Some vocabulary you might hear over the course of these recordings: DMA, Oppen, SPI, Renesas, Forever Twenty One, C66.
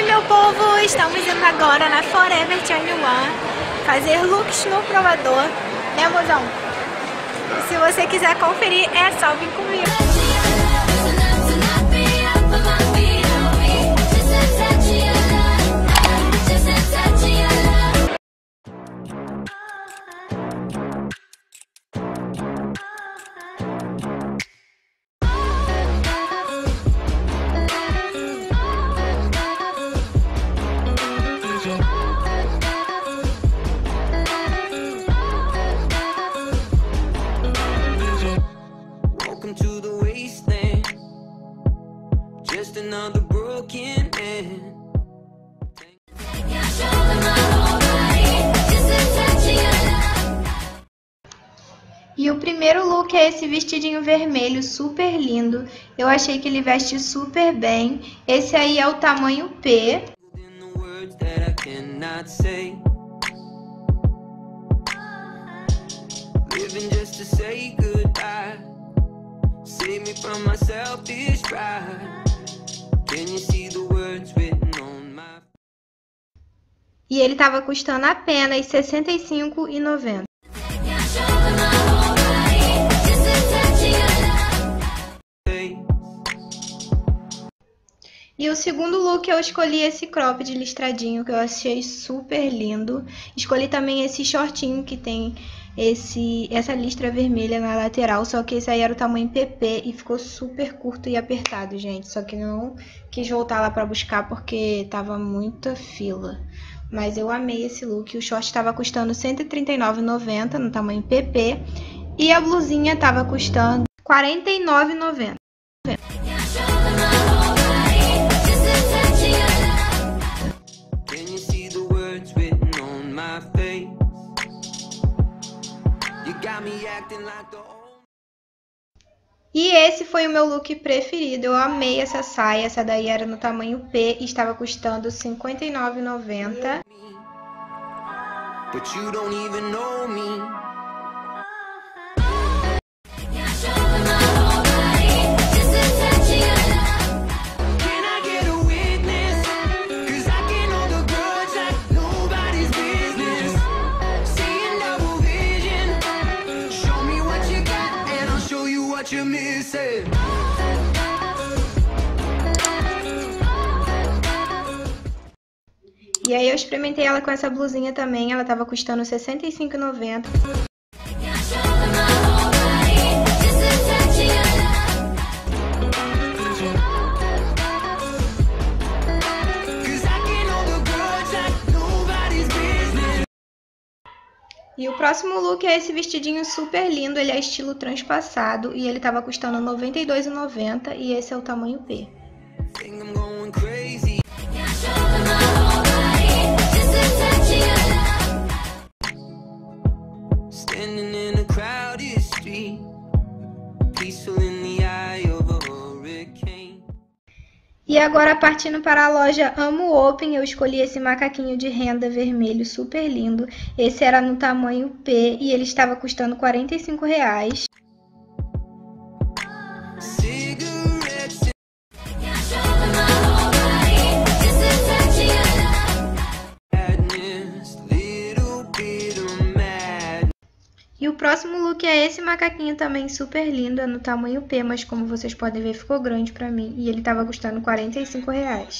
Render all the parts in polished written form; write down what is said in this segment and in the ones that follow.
Oi, meu povo! Estamos indo agora na Forever 21 fazer looks no provador, né, mozão? E se você quiser conferir, é só vir comigo! E o primeiro look é esse vestidinho vermelho super lindo. Eu achei que ele veste super bem. Esse aí é o tamanho P. E ele tava custando apenas R$ 65,90. E o segundo look eu escolhi esse cropped listradinho que eu achei super lindo. Escolhi também esse shortinho que tem essa listra vermelha na lateral, só que esse aí era o tamanho PP e ficou super curto e apertado, gente. Só que não quis voltar lá pra buscar porque tava muita fila. Mas eu amei esse look. O short tava custando R$ 139,90 no tamanho PP e a blusinha tava custando R$ 49,90. E esse foi o meu look preferido. Eu amei essa saia. Essa daí era no tamanho P e estava custando R$ 59,90. E aí eu experimentei ela com essa blusinha também, ela tava custando R$ 65,90. E o próximo look é esse vestidinho super lindo, ele é estilo transpassado e ele tava custando R$ 92,90 e esse é o tamanho P. E agora partindo para a loja Amo Oppen, eu escolhi esse macaquinho de renda vermelho super lindo. Esse era no tamanho P e ele estava custando R$ 45,00. E o próximo look é esse macaquinho também super lindo, é no tamanho P, mas como vocês podem ver ficou grande pra mim e ele tava custando R$ 45,00.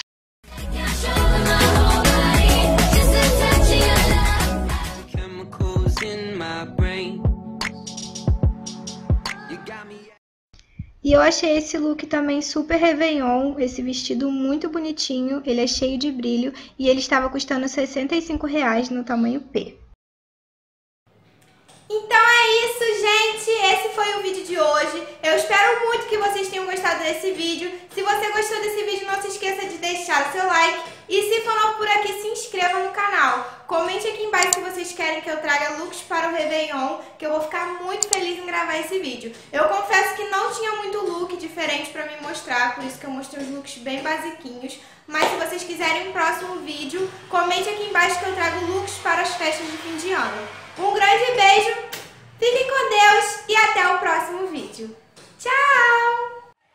E eu achei esse look também super réveillon, esse vestido muito bonitinho, ele é cheio de brilho e ele estava custando R$ 65,00 no tamanho P. Então é isso, gente. Esse foi o vídeo de hoje. Eu espero muito que vocês tenham gostado desse vídeo. Se você gostou desse vídeo, não se esqueça de deixar o seu like. E se for novo por aqui, se inscreva no canal. Comente aqui embaixo se vocês querem que eu traga looks para o Réveillon, que eu vou ficar muito feliz em gravar esse vídeo. Eu confesso que não tinha muito look diferente para me mostrar, por isso que eu mostrei os looks bem basiquinhos. Mas se vocês quiserem um próximo vídeo, comente aqui embaixo que eu trago looks para as festas de fim de ano. Um grande beijo, fiquem com Deus e até o próximo vídeo. Tchau!